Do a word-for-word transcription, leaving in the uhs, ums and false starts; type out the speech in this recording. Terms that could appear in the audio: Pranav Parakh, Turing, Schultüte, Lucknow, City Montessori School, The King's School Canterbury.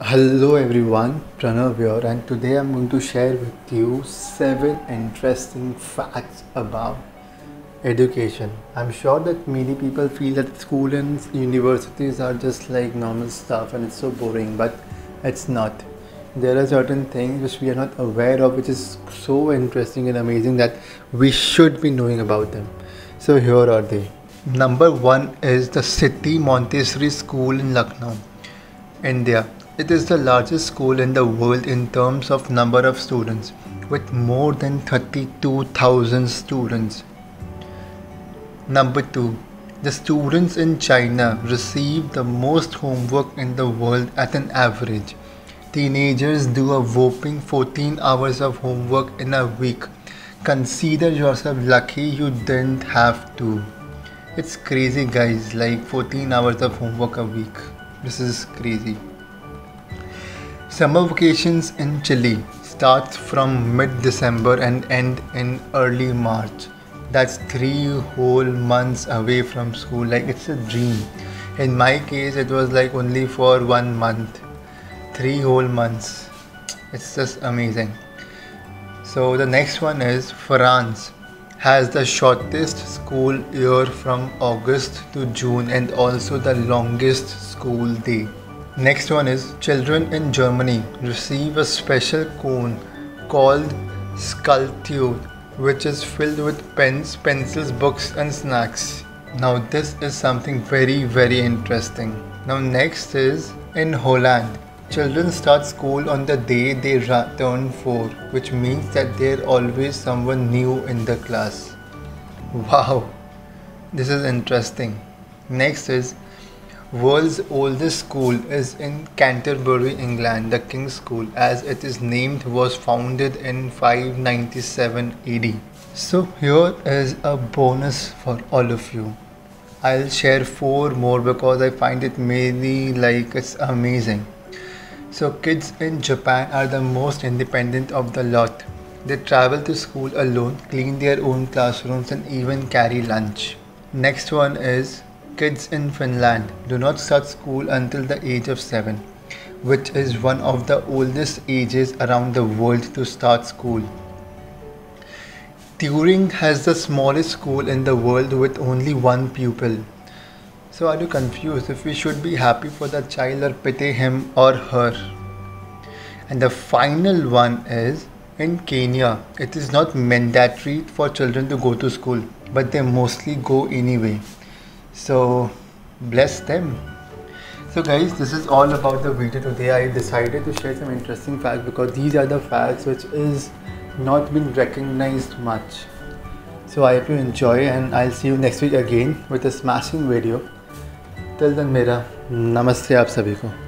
Hello everyone, Pranav here, and today I'm going to share with you seven interesting facts about education. I'm sure that many people feel that school and universities are just like normal stuff and it's so boring, but it's not. There are certain things which we are not aware of, which is so interesting and amazing that we should be knowing about them. So here are they. Number one is the City Montessori School in Lucknow, India. It is the largest school in the world in terms of number of students, with more than thirty-two thousand students. Number two, the students in China receive the most homework in the world at an average. Teenagers do a whopping fourteen hours of homework in a week. Consider yourself lucky you didn't have to. It's crazy, guys, like fourteen hours of homework a week. This is crazy. Summer vacations in Chile starts from mid-December and end in early March. That's three whole months away from school. Like, it's a dream. In my case, it was like only for one month. Three whole months. It's just amazing. So the next one is France has the shortest school year from August to June and also the longest school day. Next one is children in Germany receive a special cone called Schultüte, which is filled with pens, pencils, books and snacks. Now this is something very very interesting. Now next is in Holland. Children start school on the day they turn four, which means that there is always someone new in the class. Wow, this is interesting. Next is world's oldest school is in Canterbury, England. The King's School, as it is named, was founded in five ninety-seven A D. So here is a bonus for all of you. I'll share four more because I find it mainly like it's amazing. So kids in Japan are the most independent of the lot. They travel to school alone, clean their own classrooms and even carry lunch. Next one is kids in Finland do not start school until the age of seven, which is one of the oldest ages around the world to start school. Turing has the smallest school in the world with only one pupil. So are you confused if we should be happy for the child or pity him or her? And the final one is in Kenya. It is not mandatory for children to go to school, but they mostly go anyway. So bless them. So guys, this is all about the video today. I decided to share some interesting facts because these are the facts which is not been recognized much. So I hope you enjoy and I'll see you next week again with a smashing video. Till then, mera namaste aap sabhi ko.